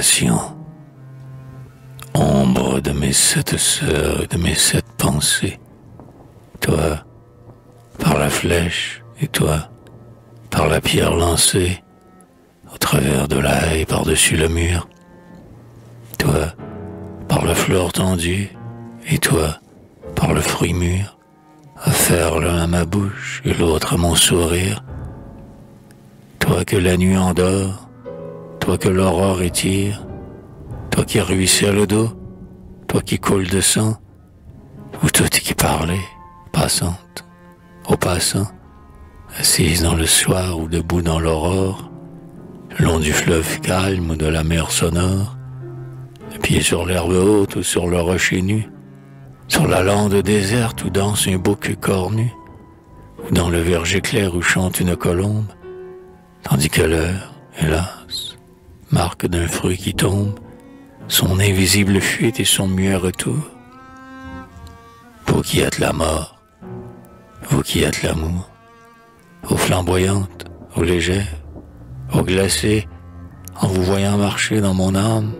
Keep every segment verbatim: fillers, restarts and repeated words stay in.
méditation, ombre de mes sept sœurs et de mes sept pensées, toi, par la flèche, et toi, par la pierre lancée, au travers de la haie par-dessus le mur, toi, par la fleur tendue, et toi, par le fruit mûr, à faire l'un à ma bouche et l'autre à mon sourire, toi que la nuit endort, toi que l'aurore étire, toi qui ruisselle au dos, toi qui coule de sang, ou toi qui parlais, passante, au passant, assise dans le soir ou debout dans l'aurore, le long du fleuve calme ou de la mer sonore, le pied sur l'herbe haute ou sur le rocher nu, sur la lande déserte où danse un bouc cornu, ou dans le verger clair où chante une colombe, tandis que l'heure, hélas, marque d'un fruit qui tombe, son invisible fuite et son muet retour. Vous qui êtes la mort, vous qui êtes l'amour, aux flamboyantes, aux légères, aux glacées, en vous voyant marcher dans mon âme,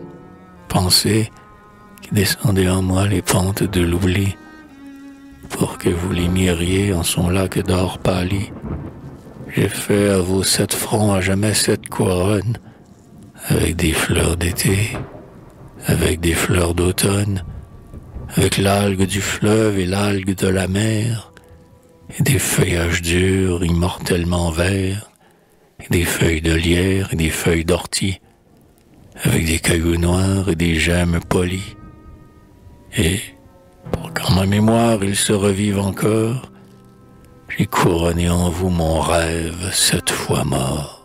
pensez qui descendez en moi les pentes de l'oubli, pour que vous les miriez en son lac d'or pâli. J'ai fait à vos sept fronts à jamais sept couronnes, avec des fleurs d'été, avec des fleurs d'automne, avec l'algue du fleuve et l'algue de la mer, et des feuillages durs, immortellement verts, et des feuilles de lierre et des feuilles d'ortie, avec des cailloux noirs et des gemmes polies. Et, pour qu'en ma mémoire il se revive encore, j'ai couronné en vous mon rêve cette fois mort.